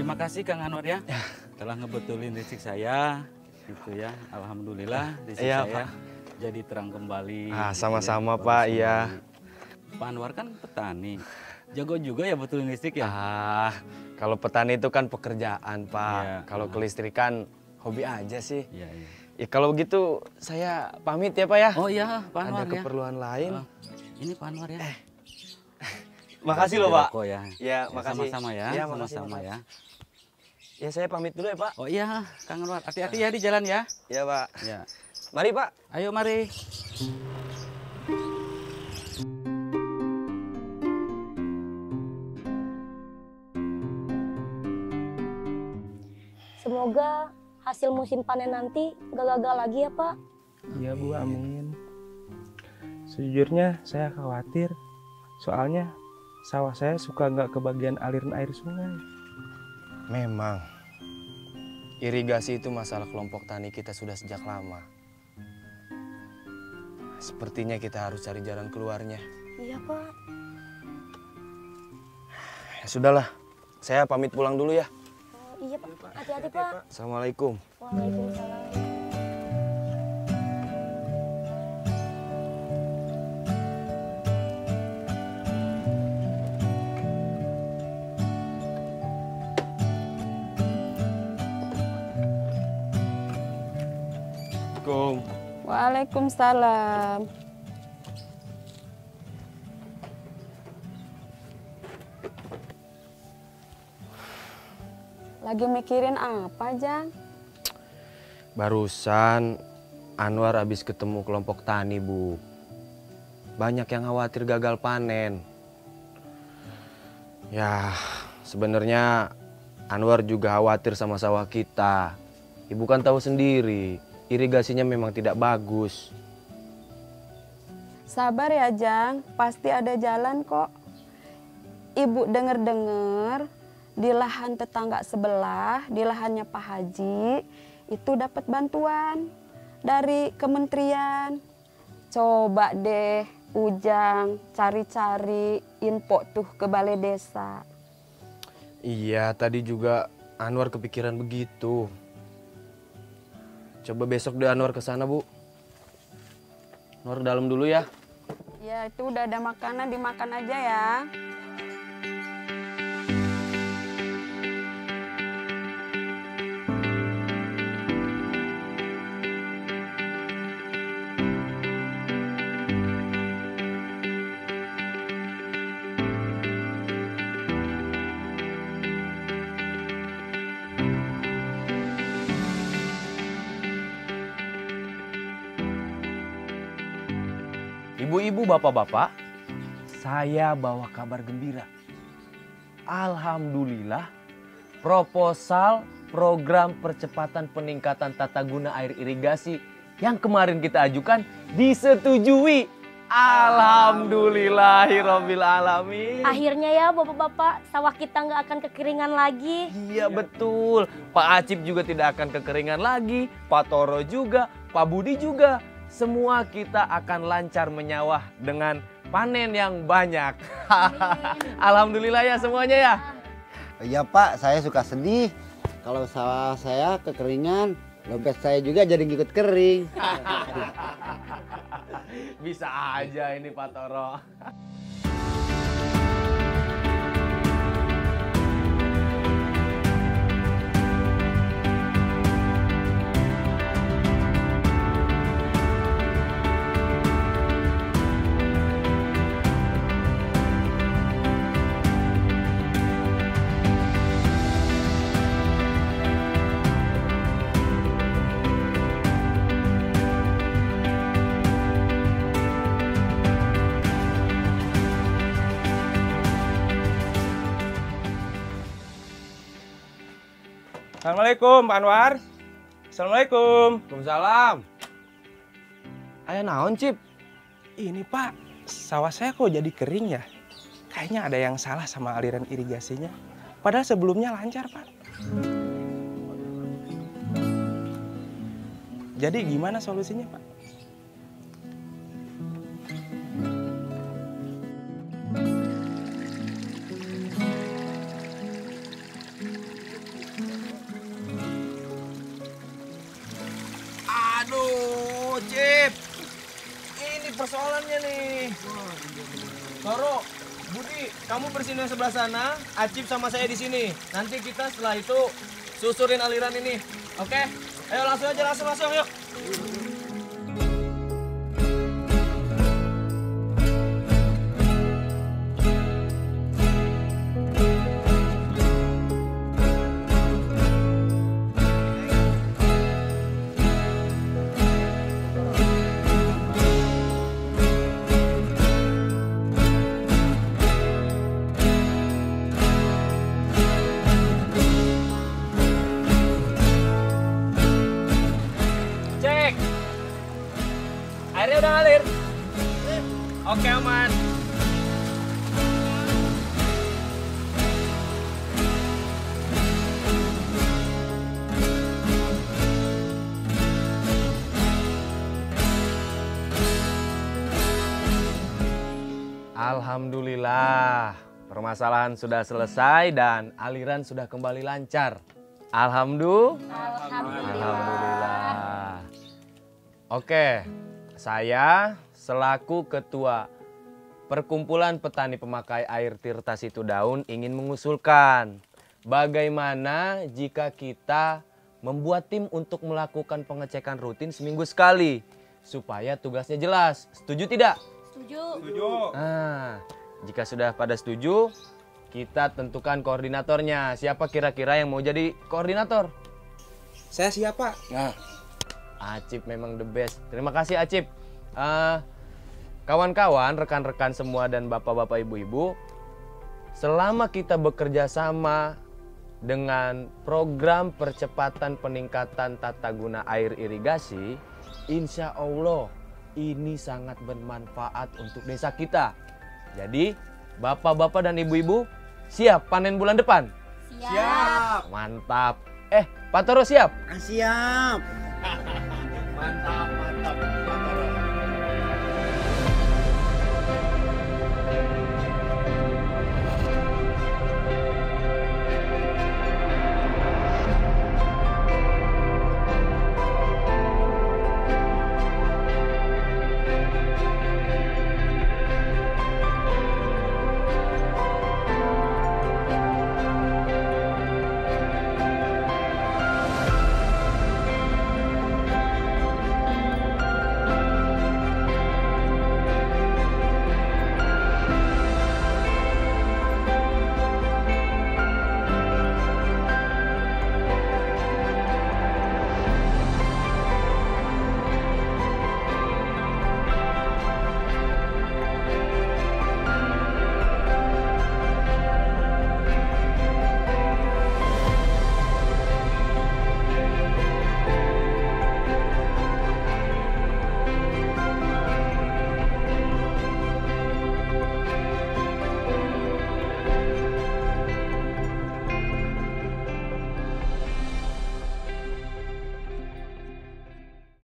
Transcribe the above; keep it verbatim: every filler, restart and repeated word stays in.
Terima kasih Kang Anwar ya, telah ngebetulin rezeki saya, gitu ya. Alhamdulillah rezeki iya, saya Pak. Jadi terang kembali. Ah, sama-sama gitu ya, Pak, iya. Pak Anwar kan petani, jago juga ya betulin listrik ya? Ah, kalau petani itu kan pekerjaan Pak, ya, kalau ah. kelistrikan hobi aja sih. Ya, ya. Ya, kalau begitu saya pamit ya Pak ya. Oh iya Pak Anwar ya. Ada keperluan lain. Oh, ini Pak Anwar ya. Eh. Makasih loh Pak. Ya, ya, ya makasih. Sama-sama ya. Ya, sama-sama ya. Ya saya pamit dulu ya Pak. Oh iya, Kang Anwar. Hati-hati ya di jalan ya. Iya Pak. Ya. Mari Pak. Ayo mari. Semoga hasil musim panen nanti gak gagal lagi ya Pak. Iya Bu, amin. Sejujurnya saya khawatir. Soalnya sawah saya suka nggak kebagian aliran air sungai. Memang, irigasi itu masalah kelompok tani kita sudah sejak lama. Sepertinya kita harus cari jalan keluarnya. Iya Pak. Ya, sudahlah, saya pamit pulang dulu ya. Oh, iya Pak, hati-hati Pak. Assalamualaikum. Waalaikumsalam. Waalaikumsalam. Lagi mikirin apa, Jang? Barusan Anwar habis ketemu kelompok tani, Bu. Banyak yang khawatir gagal panen. Ya, sebenarnya Anwar juga khawatir sama sawah kita. Ibu kan tahu sendiri. Irigasinya memang tidak bagus. Sabar ya Jang, pasti ada jalan kok. Ibu dengar-dengar di lahan tetangga sebelah, di lahannya Pak Haji, itu dapat bantuan dari Kementerian. Coba deh Ujang cari-cari info tuh ke Balai Desa. Iya, tadi juga Anwar kepikiran begitu. Coba besok deh Anwar ke sana, Bu. Anwar ke dalam dulu ya. Ya, itu udah ada makanan, dimakan aja ya. Ibu-ibu, bapak-bapak, saya bawa kabar gembira. Alhamdulillah, proposal program percepatan peningkatan tata guna air irigasi yang kemarin kita ajukan disetujui. Alhamdulillahirabbil alamin. Akhirnya ya bapak-bapak, sawah kita nggak akan kekeringan lagi. Iya betul, Pak Acip juga tidak akan kekeringan lagi, Pak Toro juga, Pak Budi juga. Semua kita akan lancar menyawah dengan panen yang banyak. Alhamdulillah ya semuanya ya. Iya Pak, saya suka sedih kalau sawah saya kekeringan, dompet saya juga jadi ngikut kering. Bisa aja ini Pak Toro. Assalamualaikum Pak Anwar. Assalamualaikum. Waalaikumsalam. Ayo naon Cip? Ini Pak, sawah saya kok jadi kering ya? Kayaknya ada yang salah sama aliran irigasinya. Padahal sebelumnya lancar Pak. Jadi gimana solusinya Pak? persoalannya nih. Toro, Budi, kamu bersihin yang sebelah sana, Acip sama saya di sini. Nanti kita setelah itu susurin aliran ini. Oke? Ayo langsung aja, langsung langsung yuk. Airnya udah ngalir. Oke, aman. Alhamdulillah, permasalahan sudah selesai dan aliran sudah kembali lancar. Alhamdulillah. Alhamdulillah. Oke. Saya selaku ketua Perkumpulan Petani Pemakai Air Tirta Situ Daun ingin mengusulkan bagaimana jika kita membuat tim untuk melakukan pengecekan rutin seminggu sekali supaya tugasnya jelas. Setuju tidak? Setuju. Setuju. Nah, jika sudah pada setuju, kita tentukan koordinatornya. Siapa kira-kira yang mau jadi koordinator? Saya siapa? Nah. Acip memang the best. Terima kasih Acip. Uh, Kawan-kawan, rekan-rekan semua dan bapak-bapak, ibu-ibu, selama kita bekerja sama dengan program percepatan peningkatan tata guna air irigasi, insya Allah ini sangat bermanfaat untuk desa kita. Jadi bapak-bapak dan ibu-ibu siap panen bulan depan? Siap. Mantap. Eh, Pak Toro siap? Siap. Mantap, mantap.